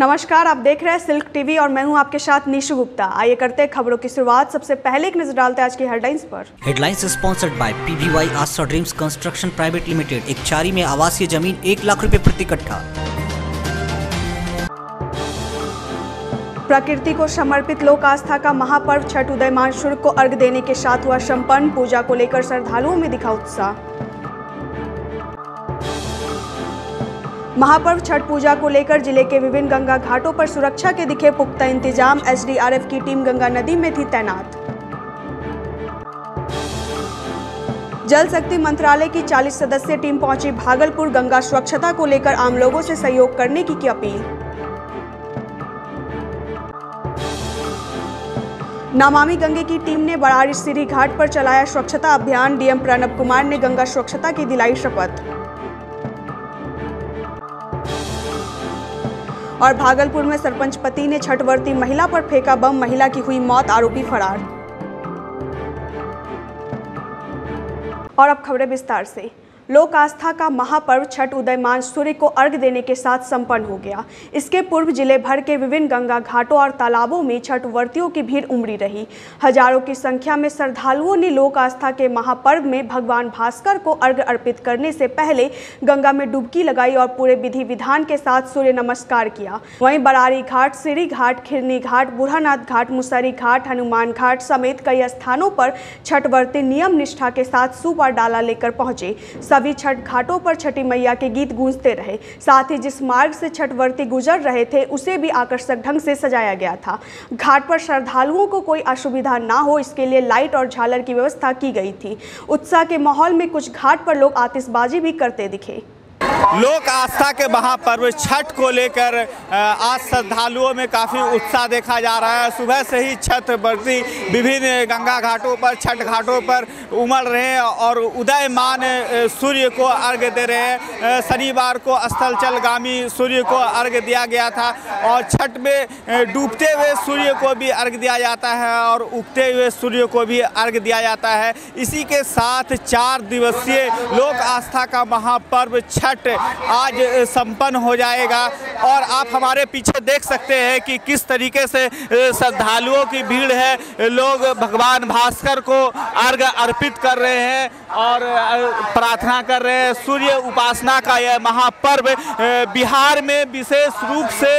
नमस्कार, आप देख रहे हैं सिल्क टीवी और मैं हूं आपके साथ निशु गुप्ता। आइए करते हैं खबरों की शुरुआत। सबसे पहले एक नजर डालते हैं आज की हेडलाइंस पर। Headlines sponsored by PBY Aastha dreams construction private limited. एक चारी में आवासीय जमीन 1 लाख रुपए प्रति कट्ठा। प्रकृति को समर्पित लोक आस्था का महापर्व छठ उदयमान सूर्य को अर्घ्य देने के साथ हुआ सम्पन्न। पूजा को लेकर श्रद्धालुओं में दिखा उत्साह। महापर्व छठ पूजा को लेकर जिले के विभिन्न गंगा घाटों पर सुरक्षा के दिखे पुख्ता इंतजाम। एसडीआरएफ की टीम गंगा नदी में थी तैनात। जल शक्ति मंत्रालय की 40 सदस्यीय टीम पहुंची भागलपुर। गंगा स्वच्छता को लेकर आम लोगों से सहयोग करने की अपील। नामामि गंगे की टीम ने बरारी सीरी घाट पर चलाया स्वच्छता अभियान। डीएम प्रणब कुमार ने गंगा स्वच्छता की दिलाई शपथ। और भागलपुर में सरपंच पति ने छठवर्ती महिला पर फेंका बम, महिला की हुई मौत, आरोपी फरार। और अब खबरें विस्तार से। लोक आस्था का महापर्व छठ उदयमान सूर्य को अर्घ्य देने के साथ संपन्न हो गया। इसके पूर्व जिले भर के विभिन्न गंगा घाटों और तालाबों में छठ व्रतियों की भीड़ उमड़ी रही। हजारों की संख्या में श्रद्धालुओं ने लोक आस्था के महापर्व में भगवान भास्कर को अर्घ्य अर्पित करने से पहले गंगा में डुबकी लगाई और पूरे विधि विधान के साथ सूर्य नमस्कार किया। वहीं बरारी घाट, सीढ़ी घाट, खिरनी घाट, बूढ़ानाथ घाट, मुसहरी घाट, हनुमान घाट समेत कई स्थानों पर छठ व्रती नियम निष्ठा के साथ सूप और डाला लेकर पहुंचे। सभी छठ घाटों पर छठी मैया के गीत गूंजते रहे। साथ ही जिस मार्ग से छठ व्रती गुजर रहे थे उसे भी आकर्षक ढंग से सजाया गया था। घाट पर श्रद्धालुओं को कोई असुविधा ना हो इसके लिए लाइट और झालर की व्यवस्था की गई थी। उत्साह के माहौल में कुछ घाट पर लोग आतिशबाजी भी करते दिखे। लोक आस्था के महापर्व छठ को लेकर आज श्रद्धालुओं में काफ़ी उत्साह देखा जा रहा है। सुबह से ही छठ व्रती विभिन्न गंगा घाटों पर, छठ घाटों पर उमड़ रहे हैं और उदयमान सूर्य को अर्घ्य दे रहे हैं। शनिवार को अस्तलचलगामी सूर्य को अर्घ्य दिया गया था और छठ में डूबते हुए सूर्य को भी अर्घ्य दिया जाता है और उगते हुए सूर्य को भी अर्घ्य दिया जाता है। इसी के साथ 4 दिवसीय लोक आस्था का महापर्व छठ आज संपन्न हो जाएगा और आप हमारे पीछे देख सकते हैं कि किस तरीके से श्रद्धालुओं की भीड़ है। लोग भगवान भास्कर को अर्घ्य अर्पित कर रहे हैं और प्रार्थना कर रहे हैं। सूर्य उपासना का यह महापर्व बिहार में विशेष रूप से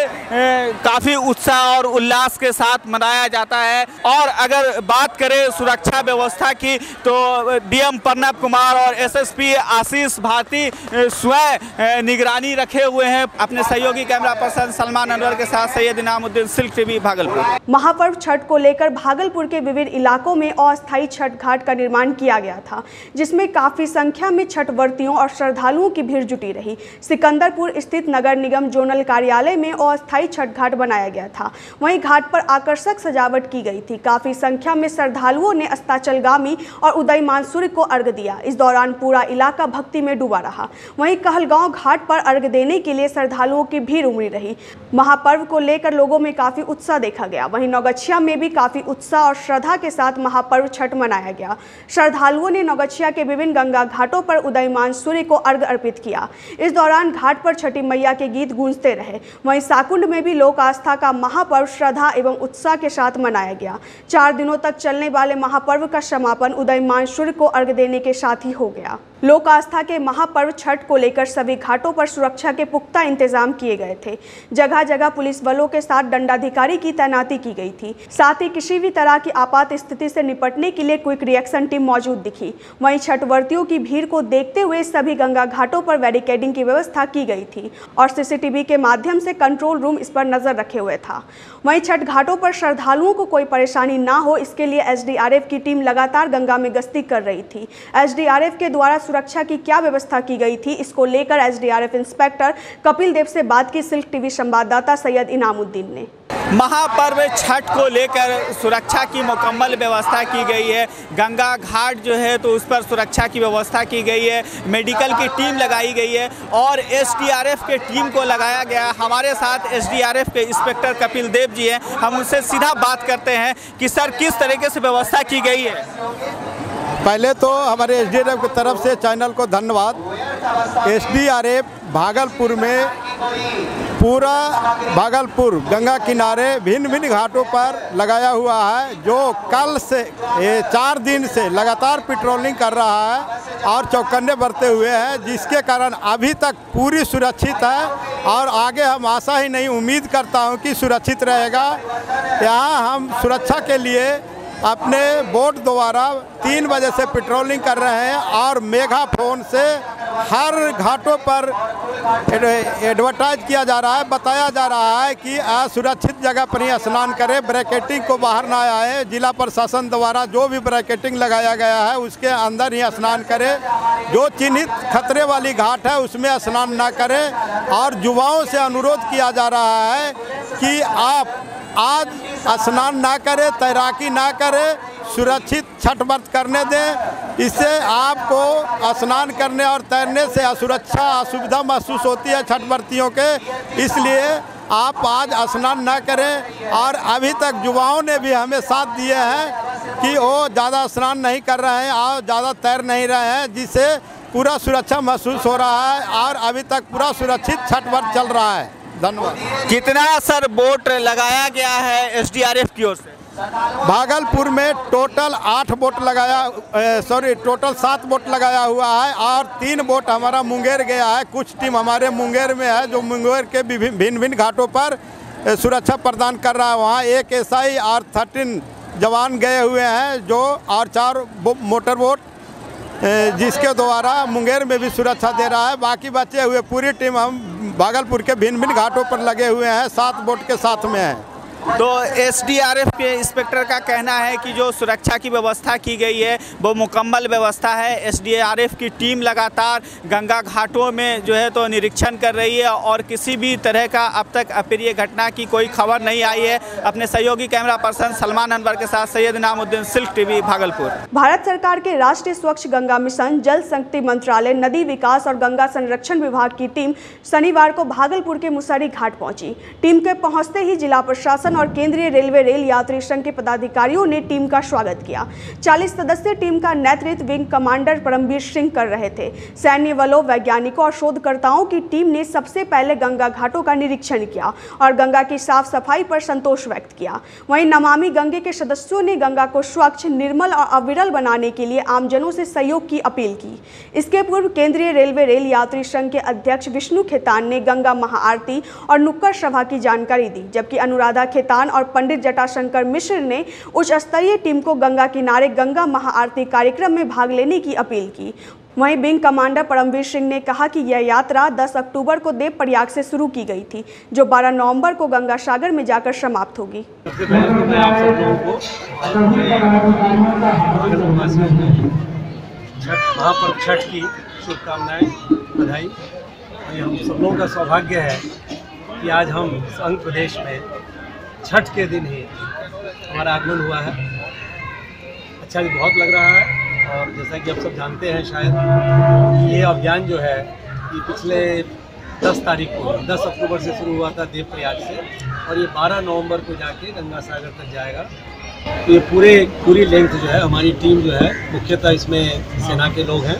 काफ़ी उत्साह और उल्लास के साथ मनाया जाता है। और अगर बात करें सुरक्षा व्यवस्था की तो डीएम प्रणब कुमार और एसएसपी आशीष भाटी स्वयं निगरानी रखे हुए हैं। अपने सहयोगी कैमरा पर्सन सलमान अनवर के साथ सैयद इनामुद्दीन, सिल्क टीवी, भागलपुर। महापर्व छठ को लेकर भागलपुर के विभिन्न इलाकों में अस्थायी छठ घाट का निर्माण किया गया था जिसमें काफी संख्या में छठ व्रतियों और श्रद्धालुओं की भीड़ जुटी रही। सिकंदरपुर स्थित नगर निगम जोनल कार्यालय में अस्थायी छठ घाट बनाया गया था। वहीं घाट पर आकर्षक सजावट की गई थी। काफी संख्या में श्रद्धालुओं ने अस्ताचलगामी और उदयमान सूर्य को अर्घ्य दिया। इस दौरान पूरा इलाका भक्ति में डूबा रहा। वहीं कहलगांव घाट पर अर्घ्य देने के लिए श्रद्धालुओं की भीड़ उमड़ी रही। महापर्व को लेकर लोगों में काफी उत्साह देखा गया। वहीं नौगछिया में भी काफी उत्साह और श्रद्धा के साथ महापर्व छठ मनाया गया। श्रद्धालुओं ने नौगछिया के विभिन्न गंगा घाटों पर उदयमान सूर्य को अर्घ्य अर्पित किया। इस दौरान घाट पर छठी मैया के गीत गूंजते रहे। वहीं साकुंड में भी लोक आस्था का महापर्व श्रद्धा एवं उत्साह के साथ मनाया गया। 4 दिनों तक चलने वाले महापर्व का समापन उदयमान सूर्य को अर्घ्य देने के साथ ही हो गया। लोक आस्था के महापर्व छठ को लेकर सभी घाटों पर सुरक्षा के पुख्ता इंतजाम किए गए थे। जगह जगह पुलिस बलों के साथ दंडाधिकारी की तैनाती की गई थी। साथ ही किसी भी तरह की आपात स्थिति से निपटने के लिए क्विक रिएक्शन टीम मौजूद दिखी। वहीं छठवर्तियों की भीड़ को देखते हुए सभी गंगा घाटों पर बैरिकेडिंग की व्यवस्था की गई थी और CCTV के माध्यम से कंट्रोल रूम इस पर नजर रखे हुए था। वहीं छठ घाटों पर श्रद्धालुओं को कोई परेशानी ना हो इसके लिए SDRF की टीम लगातार गंगा में गश्ती कर रही थी। SDRF के द्वारा सुरक्षा की क्या व्यवस्था की गई थी इसको लेकर SDRF इंस्पेक्टर कपिल देव से बात की सिल्क टीवी संवाददाता सैयद इनामुद्दीन ने। महापर्व छठ को लेकर सुरक्षा की मुकम्मल व्यवस्था की गई है। गंगा घाट जो है तो उस पर सुरक्षा की व्यवस्था की गई है। मेडिकल की टीम लगाई गई है और SDRF के टीम को लगाया गया। हमारे साथ SDRF के इंस्पेक्टर कपिल देव जी हैं। हम उनसे सीधा बात करते हैं कि सर किस तरीके से व्यवस्था की गई है। पहले तो हमारे SDRF की तरफ से चैनल को धन्यवाद। SDRF भागलपुर में पूरा भागलपुर गंगा किनारे भिन्न भिन्न घाटों पर लगाया हुआ है, जो कल से 4 दिन से लगातार पेट्रोलिंग कर रहा है और चौकन्ने बरते हुए हैं, जिसके कारण अभी तक पूरी सुरक्षित है और आगे हम आशा ही नहीं उम्मीद करता हूं कि सुरक्षित रहेगा। यहां हम सुरक्षा के लिए अपने बोट द्वारा 3 बजे से पेट्रोलिंग कर रहे हैं और मेगाफोन से हर घाटों पर एडवर्टाइज किया जा रहा है, बताया जा रहा है कि असुरक्षित जगह पर ही स्नान करें, ब्रैकेटिंग को बाहर ना आए। जिला प्रशासन द्वारा जो भी ब्रैकेटिंग लगाया गया है उसके अंदर ही स्नान करें, जो चिन्हित खतरे वाली घाट है उसमें स्नान ना करें। और युवाओं से अनुरोध किया जा रहा है कि आप आज स्नान ना करें, तैराकी ना करें, सुरक्षित छठ व्रत करने दें। इससे आपको स्नान करने और तैरने से असुरक्षा असुविधा महसूस होती है छठ व्रतियों के, इसलिए आप आज स्नान ना करें। और अभी तक युवाओं ने भी हमें साथ दिए हैं कि वो ज़्यादा स्नान नहीं कर रहे हैं और ज़्यादा तैर नहीं रहे हैं, जिससे पूरा सुरक्षा महसूस हो रहा है और अभी तक पूरा सुरक्षित छठ व्रत चल रहा है। धन्यवाद। कितना सर बोट लगाया गया है एसडीआरएफ की ओर से? भागलपुर में टोटल 8 बोट लगाया, सॉरी टोटल 7 बोट लगाया हुआ है और 3 बोट हमारा मुंगेर गया है। कुछ टीम हमारे मुंगेर में है जो मुंगेर के भिन्न भिन्न घाटों पर सुरक्षा प्रदान कर रहा है। वहाँ 1 एसआई और 13 जवान गए हुए हैं, जो और 4 मोटर बोट जिसके द्वारा मुंगेर में भी सुरक्षा दे रहा है। बाकी बचे हुए पूरी टीम हम भागलपुर के भिन्न भिन्न घाटों पर लगे हुए हैं, 7 बोट के साथ में हैं। तो एसडीआरएफ के इंस्पेक्टर का कहना है कि जो सुरक्षा की व्यवस्था की गई है वो मुकम्मल व्यवस्था है। एसडीआरएफ की टीम लगातार गंगा घाटों में जो है तो निरीक्षण कर रही है और किसी भी तरह का अब तक अप्रिय घटना की कोई खबर नहीं आई है। अपने सहयोगी कैमरा पर्सन सलमान अनवर के साथ सैयद इनामुद्दीन, सिल्क टीवी, भागलपुर। भारत सरकार के राष्ट्रीय स्वच्छ गंगा मिशन, जल शक्ति मंत्रालय, नदी विकास और गंगा संरक्षण विभाग की टीम शनिवार को भागलपुर के मुसहरी घाट पहुंची। टीम के पहुंचते ही जिला प्रशासन और केंद्रीय रेलवे रेल यात्री संघ के पदाधिकारियों ने टीम का स्वागत किया। 40 सदस्यीय टीम का नेतृत्व विंग कमांडर परमवीर सिंह कर रहे थे। सैन्य बलों, वैज्ञानिकों और शोधकर्ताओं की टीम ने सबसे पहले गंगा घाटों का निरीक्षण किया और गंगा की साफ सफाई पर संतोष व्यक्त किया। वहीं नमामि गंगे के सदस्यों ने गंगा को स्वच्छ, निर्मल और अविरल बनाने के लिए आमजनों से सहयोग की अपील की। इसके पूर्व केंद्रीय रेलवे रेल यात्री संघ के अध्यक्ष विष्णु खेतान ने गंगा महाआरती और नुक्कड़ सभा की जानकारी दी, जबकि अनुराधा और पंडित जटाशंकर मिश्र ने उच्च स्तरीय टीम को गंगा किनारे गंगा महाआरती कार्यक्रम में भाग लेने की अपील की। वहीं विंग कमांडर परमवीर सिंह ने कहा कि यह यात्रा 10 अक्टूबर को देव प्रयाग से शुरू की गई थी, जो 12 नवंबर को गंगा सागर में जाकर समाप्त होगी। सबसे पहले मैं आप सब लोगों को छठ की शुभकामनाएं, बधाई। हम सब लोगों का सौभाग्य है कि आज हम संघ प्रदेश में छठ के दिन ही हमारा आगमन हुआ है। अच्छा भी बहुत लग रहा है और जैसा कि आप सब जानते हैं शायद, ये अभियान जो है ये पिछले 10 तारीख को 10 अक्टूबर से शुरू हुआ था देव प्रयाग से, और ये 12 नवंबर को जाके गंगा सागर तक जाएगा। तो ये पूरी लेंथ जो है हमारी टीम जो है, मुख्यतः इसमें सेना के लोग हैं,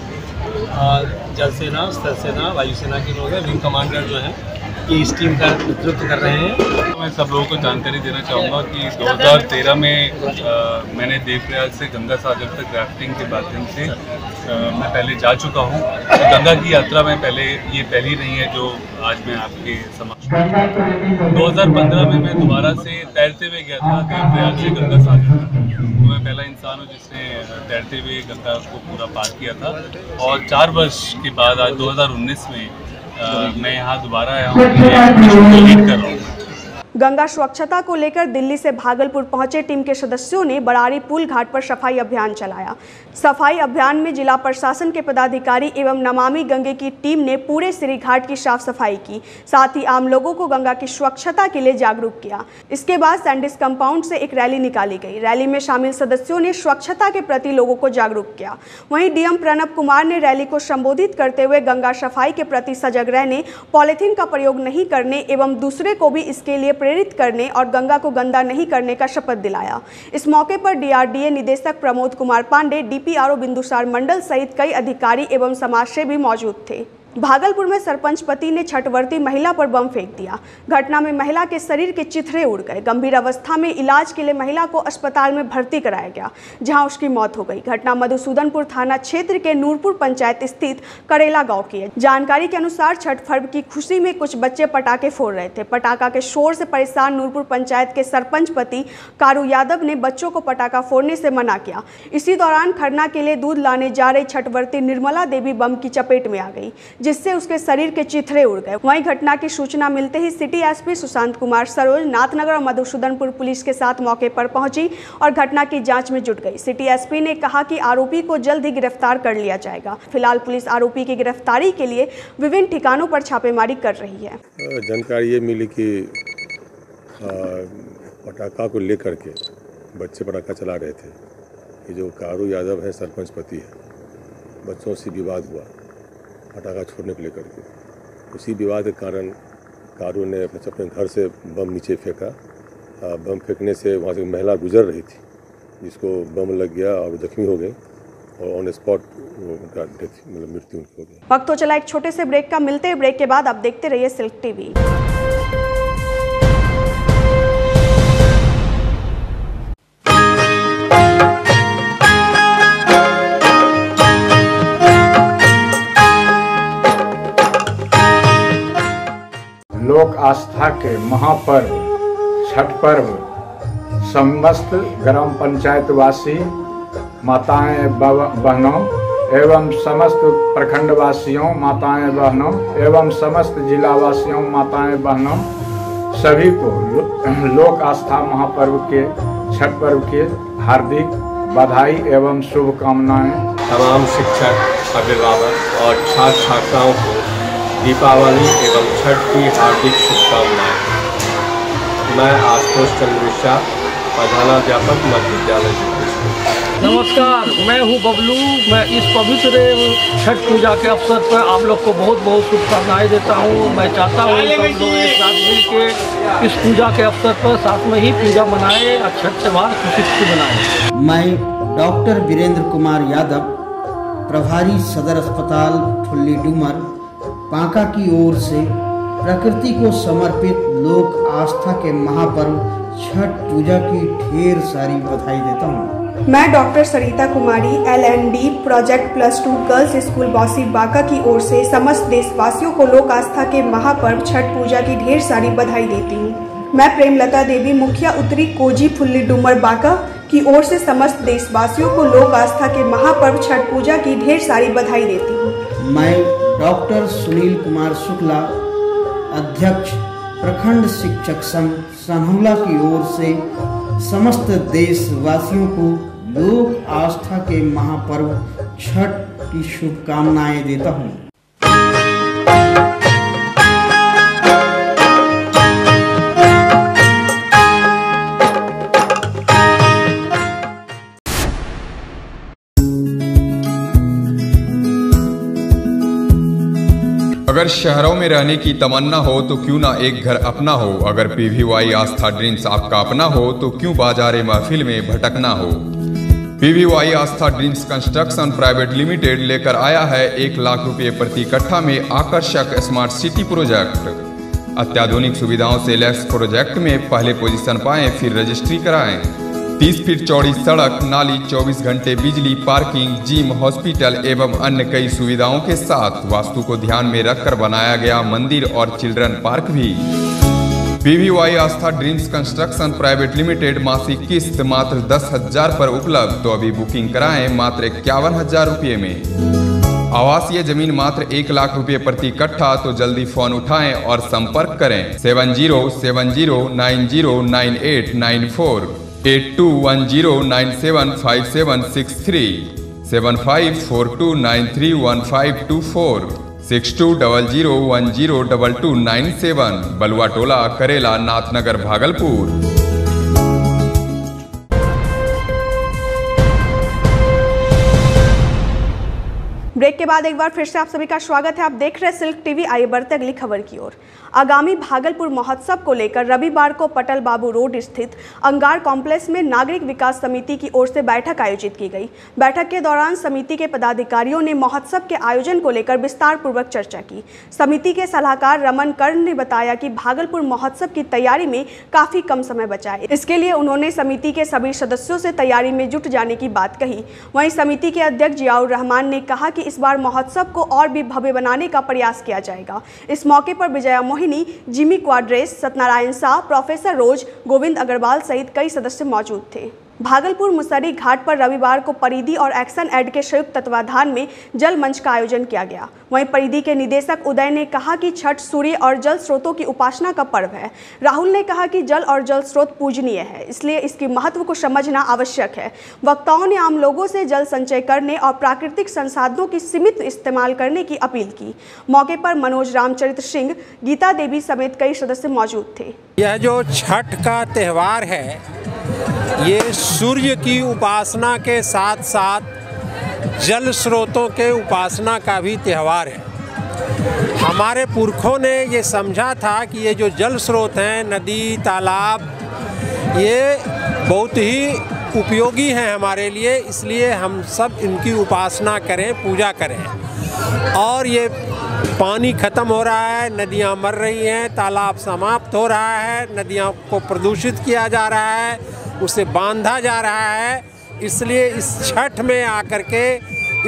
जल सेना, स्थल सेना, वायुसेना के लोग हैं, विंग कमांडर जो हैं ये इस टीम का नेतृत्व कर रहे हैं। मैं सब लोगों को जानकारी देना चाहूँगा कि 2013 में मैंने देवप्रयाग से गंगा सागर तक राफ्टिंग के माध्यम से मैं पहले जा चुका हूँ। तो गंगा की यात्रा में ये पहली नहीं है जो आज मैं आपके समक्ष। 2015 में मैं दोबारा से तैरते हुए गया था देवप्रयाग से गंगा सागर तक। तो मैं पहला इंसान हूँ जिसने तैरते हुए गंगा को पूरा पार किया था, और 4 वर्ष के बाद आज 2019 में मैं यहाँ दोबारा आया हूँ। गंगा स्वच्छता को लेकर दिल्ली से भागलपुर पहुंचे टीम के सदस्यों ने बरारी पुल घाट पर सफाई अभियान चलाया। सफाई अभियान में जिला प्रशासन के पदाधिकारी एवं नमामि गंगे की टीम ने पूरे श्री घाट की साफ सफाई की, साथ ही आम लोगों को गंगा की स्वच्छता के लिए जागरूक किया। इसके बाद सैंडिस कंपाउंड से एक रैली निकाली गई। रैली में शामिल सदस्यों ने स्वच्छता के प्रति लोगों को जागरूक किया। वहीं डीएम प्रणब कुमार ने रैली को संबोधित करते हुए गंगा सफाई के प्रति सजग रहने, पॉलीथीन का प्रयोग नहीं करने एवं दूसरे को भी इसके लिए प्रेरित करने और गंगा को गंदा नहीं करने का शपथ दिलाया। इस मौके पर डीआरडीए निदेशक प्रमोद कुमार पांडेय, डीपीआरओ बिंदुसार मंडल सहित कई अधिकारी एवं समाजसेवी मौजूद थे। भागलपुर में सरपंच पति ने छठवर्ती महिला पर बम फेंक दिया। घटना में महिला के शरीर के चिथड़े उड़ गए। गंभीर अवस्था में इलाज के लिए महिला को अस्पताल में भर्ती कराया गया, जहां उसकी मौत हो गई। घटना मधुसूदनपुर थाना क्षेत्र के नूरपुर पंचायत स्थित करेला गाँव की है। जानकारी के अनुसार छठ पर्व की खुशी में कुछ बच्चे पटाखे फोड़ रहे थे। पटाखा के शोर से परेशान नूरपुर पंचायत के सरपंच पति कारू यादव ने बच्चों को पटाखा फोड़ने से मना किया। इसी दौरान खरना के लिए दूध लाने जा रही छठवर्ती निर्मला देवी बम की चपेट में आ गई, जिससे उसके शरीर के चिथड़े उड़ गए। वहीं घटना की सूचना मिलते ही सिटी एसपी सुशांत कुमार सरोज, नाथनगर और मधुसूदनपुर पुलिस के साथ मौके पर पहुंची और घटना की जांच में जुट गई। सिटी एसपी ने कहा कि आरोपी को जल्द ही गिरफ्तार कर लिया जाएगा। फिलहाल पुलिस आरोपी की गिरफ्तारी के लिए विभिन्न ठिकानों पर छापेमारी कर रही है। जानकारी ये मिली कि पटाखा को लेकर के बच्चे पटाखा चला रहे थे। ये जो कारू यादव है, सरपंच पति है, बच्चों से विवाद हुआ पटाखा छोड़ने को लेकर के। उसी विवाद के कारण कारू ने अपने घर से बम नीचे फेंका। बम फेंकने से वहाँ से महिला गुजर रही थी, जिसको बम लग गया और जख्मी हो गई और ऑन स्पॉट उनका डेथ मतलब मृत्यु हो गई। वक्त हो चला एक छोटे से ब्रेक का। मिलते हैं ब्रेक के बाद। आप देखते रहिए सिल्क टीवी। लोक आस्था के महापर्व छठ पर्व समस्त ग्राम पंचायत वासी माताएं बहनों एवं समस्त प्रखंडवासियों माताएं बहनों एवं समस्त जिलावासियों माताएं बहनों सभी को लोक आस्था महापर्व के छठ पर्व के हार्दिक बधाई एवं शुभकामनाएं। तमाम शिक्षक, अभिभावक और छात्र छात्राओं को दीपावली एवं छठ की हार्दिक शुभकामनाएं। मैं आशुतोष चंद्र मिश्रा, प्रधानाध्यापक मध्य विद्यालय। नमस्कार, मैं हूं बबलू। मैं इस पवित्र छठ पूजा के अवसर पर आप लोग को बहुत बहुत शुभकामनाएं देता हूं। मैं चाहता हूं कि हम लोग एक साथ मिलकर इस पूजा के अवसर पर साथ में ही पूजा मनाएं और छठ त्योहार खुशी से मनाएं। मैं डॉक्टर वीरेंद्र कुमार यादव, प्रभारी सदर अस्पताल ठुल्ली डूमर बांका की ओर से प्रकृति को समर्पित लोक आस्था के महापर्व छठ पूजा की ढेर सारी बधाई देता हूँ। मैं doctor Sarita Kumari, LND project +2 girls school Bausi Banka की ओर से समस्त देशवासियों को लोक आस्था के महापर्व छठ पूजा की ढेर सारी बधाई देती हूँ। मैं प्रेमलता देवी, मुखिया उत्तरी कोजी फुल्ली डूमर बांका की ओर से समस्त देशवासियों को लोक आस्था के महापर्व छठ पूजा की ढेर सारी बधाई देती हूँ। मैं डॉक्टर सुनील कुमार शुक्ला, अध्यक्ष प्रखंड शिक्षक संघ सनहौला की ओर से समस्त देशवासियों को लोक आस्था के महापर्व छठ की शुभकामनाएं देता हूं। अगर शहरों में रहने की तमन्ना हो तो क्यों ना एक घर अपना हो। अगर PBY आस्था ड्रीम्स आपका अपना हो तो क्यों बाजारे महफिल में भटकना हो। PBY Aastha dreams construction private limited लेकर आया है 1 लाख रुपए प्रति कट्ठा में आकर्षक स्मार्ट सिटी प्रोजेक्ट। अत्याधुनिक सुविधाओं से लैस प्रोजेक्ट में पहले पोजीशन पाएं, फिर रजिस्ट्री कराएं। 30 फीट चौड़ी सड़क, नाली, 24 घंटे बिजली, पार्किंग, जिम, हॉस्पिटल एवं अन्य कई सुविधाओं के साथ वास्तु को ध्यान में रखकर बनाया गया मंदिर और चिल्ड्रन पार्क भी। PBY Aastha dreams construction private limited मासिक किस्त मात्र 10,000 पर उपलब्ध, तो अभी बुकिंग कराएं मात्र 51,000 रुपये में। आवासीय जमीन मात्र 1 लाख रुपये प्रति कट्ठा, तो जल्दी फोन उठाएं और संपर्क करें 7070909894 8210975763 7542931524 6200102297 बलुआ टोला, करेला, नाथनगर, भागलपुर। ब्रेक के बाद एक बार फिर से आप सभी का स्वागत है। आप देख रहे हैं सिल्क टीवी। आइए बढ़ते अगली खबर की ओर। आगामी भागलपुर महोत्सव को लेकर रविवार को पटल बाबू रोड स्थित अंगार कॉम्प्लेक्स में नागरिक विकास समिति की ओर से बैठक आयोजित की गई। बैठक के दौरान समिति के पदाधिकारियों ने महोत्सव के आयोजन को लेकर विस्तारपूर्वक चर्चा की। समिति के सलाहकार रमन कर्ण ने बताया कि भागलपुर महोत्सव की तैयारी में काफी कम समय बचा है, इसके लिए उन्होंने समिति के सभी सदस्यों से तैयारी में जुट जाने की बात कही। वहीं समिति के अध्यक्ष जियाउर रहमान ने कहा कि इस बार महोत्सव को और भी भव्य बनाने का प्रयास किया जाएगा। इस मौके पर विजया मोहिनी, जिमी क्वाड्रेस, सत्यनारायण शाह, प्रोफेसर रोज, गोविंद अग्रवाल सहित कई सदस्य मौजूद थे। भागलपुर मुसहरी घाट पर रविवार को परिधि और एक्शन एड के संयुक्त तत्वाधान में जल मंच का आयोजन किया गया। वहीं परिधि के निदेशक उदय ने कहा कि छठ सूर्य और जल स्रोतों की उपासना का पर्व है। राहुल ने कहा कि जल और जल स्रोत पूजनीय है, इसलिए इसके महत्व को समझना आवश्यक है। वक्ताओं ने आम लोगों से जल संचय करने और प्राकृतिक संसाधनों की सीमित इस्तेमाल करने की अपील की। मौके पर मनोज रामचरित्र सिंह, गीता देवी समेत कई सदस्य मौजूद थे। यह जो छठ का त्यौहार है, ये सूर्य की उपासना के साथ साथ जल स्रोतों के उपासना का भी त्यौहार है। हमारे पुरखों ने ये समझा था कि ये जो जल स्रोत हैं, नदी, तालाब, ये बहुत ही उपयोगी हैं हमारे लिए, इसलिए हम सब इनकी उपासना करें, पूजा करें। और ये पानी ख़त्म हो रहा है, नदियाँ मर रही हैं, तालाब समाप्त हो रहा है, नदियों को प्रदूषित किया जा रहा है, उसे बांधा जा रहा है, इसलिए इस छठ में आकर के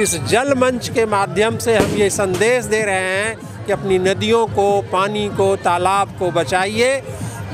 इस जल मंच के माध्यम से हम ये संदेश दे रहे हैं कि अपनी नदियों को, पानी को, तालाब को बचाइए।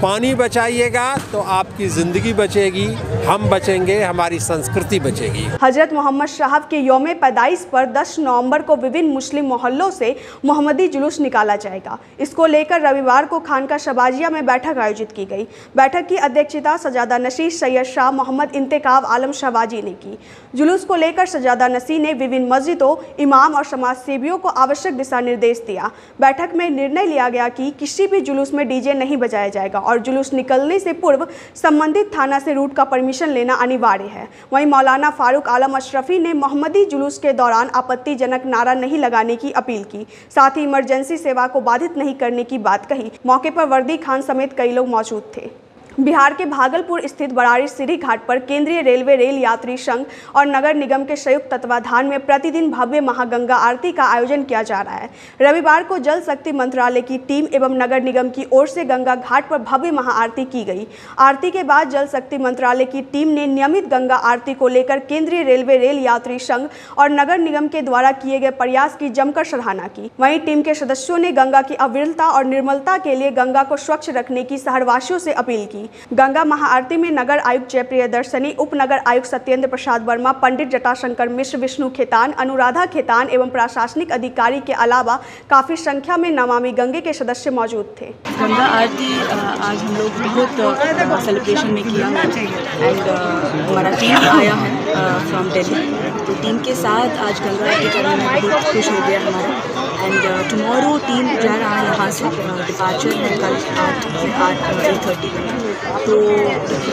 पानी बचाइएगा तो आपकी ज़िंदगी बचेगी, हम बचेंगे, हमारी संस्कृति बचेगी। हजरत मोहम्मद साहब के यौमे पैदाइश पर 10 नवंबर को विभिन्न मुस्लिम मोहल्लों से मोहम्मदी जुलूस निकाला जाएगा। इसको लेकर रविवार को खानका शबाजिया में बैठक आयोजित की गई। बैठक की अध्यक्षता सजादा नशी सैयद शाह मोहम्मद इंतकाब आलम शबाजी ने की। जुलूस को लेकर सजादा नशी ने विभिन्न मस्जिदों, इमाम और समाज सेवियों को आवश्यक दिशा निर्देश दिया। बैठक में निर्णय लिया गया कि किसी भी जुलूस में डीजे नहीं बजाया जाएगा और जुलूस निकलने से पूर्व संबंधित थाना से रूट का परमिशन लेना अनिवार्य है। वहीं मौलाना फारूक आलम अशरफी ने मोहम्मदी जुलूस के दौरान आपत्तिजनक नारा नहीं लगाने की अपील की, साथ ही इमरजेंसी सेवा को बाधित नहीं करने की बात कही। मौके पर वर्दी खान समेत कई लोग मौजूद थे। बिहार के भागलपुर स्थित बरारी सीढ़ी घाट पर केंद्रीय रेलवे, रेल यात्री संघ और नगर निगम के संयुक्त तत्वाधान में प्रतिदिन भव्य महागंगा आरती का आयोजन किया जा रहा है। रविवार को जल शक्ति मंत्रालय की टीम एवं नगर निगम की ओर से गंगा घाट पर भव्य महाआरती की गई। आरती के बाद जल शक्ति मंत्रालय की टीम ने नियमित गंगा आरती को लेकर केंद्रीय रेलवे, रेल यात्री संघ और नगर निगम के द्वारा किए गए प्रयास की जमकर सराहना की। वहीं टीम के सदस्यों ने गंगा की अविरलता और निर्मलता के लिए गंगा को स्वच्छ रखने की शहरवासियों से अपील की। गंगा महाआरती में नगर आयुक्त जयप्रिय दर्शनी, उपनगर आयुक्त सत्येंद्र प्रसाद वर्मा, पंडित जटाशंकर मिश्र, विष्णु खेतान, अनुराधा खेतान एवं प्रशासनिक अधिकारी के अलावा काफी संख्या में नामामि गंगे के सदस्य मौजूद थे। गंगा आरती आज हम लोग बहुत सेलिब्रेशन में किया एंड हमारा टीम आया है फ्रॉम दिल्ली, तो टीम के साथ आज गंगा आरती करने में बहुत खुश हो गया हमारा। एंड टुमारो टीम जा रहा है यहाँ से, डिपार्चर है कल 8:30 में, तो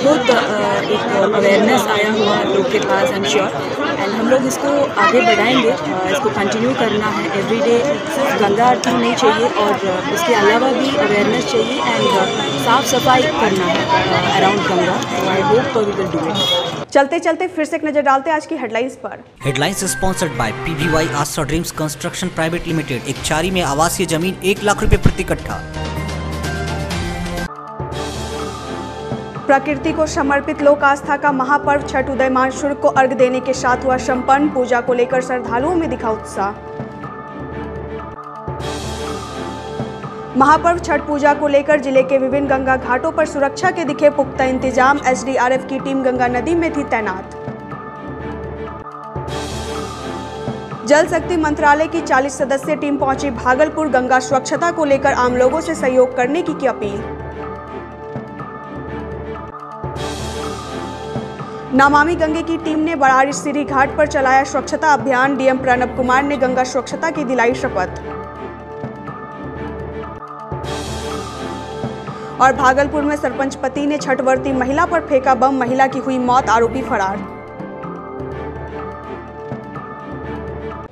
बहुत एक अवेयरनेस आया हुआ है लोग के पास, आई एम श्योर। एंड हम लोग इसको आगे बढ़ाएंगे, इसको कंटिन्यू करना है। एवरी डे सिर्फ गंगा आरती नहीं चाहिए और इसके अलावा भी अवेयरनेस चाहिए एंड साफ सफाई करना है around Ganga. I hope we will do it. चलते चलते फिर से एक नजर डालते हैं आज की हेडलाइंस पर। Headlines sponsored by PBY Aastha dreams construction private limited. एक चारी में आवासीय जमीन 1 लाख रुपए प्रति कट्ठा। प्रकृति को समर्पित लोक आस्था का महापर्व छठ उदयमान सूर्य को अर्घ देने के साथ हुआ संपन्न। पूजा को लेकर श्रद्धालुओं में दिखा उत्साह। महापर्व छठ पूजा को लेकर जिले के विभिन्न गंगा घाटों पर सुरक्षा के दिखे पुख्ता इंतजाम। एसडीआरएफ की टीम गंगा नदी में थी तैनात। जल शक्ति मंत्रालय की 40 सदस्यीय टीम पहुंची भागलपुर। गंगा स्वच्छता को लेकर आम लोगों से सहयोग करने की अपील। नमामि गंगे की टीम ने बरारी सीढ़ी घाट पर चलाया स्वच्छता अभियान। डीएम प्रणब कुमार ने गंगा स्वच्छता की दिलाई शपथ। और भागलपुर में सरपंच पति ने छठवर्ती महिला पर फेंका बम, महिला की हुई मौत, आरोपी फरार।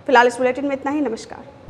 फिलहाल इस बुलेटिन में इतना ही। नमस्कार।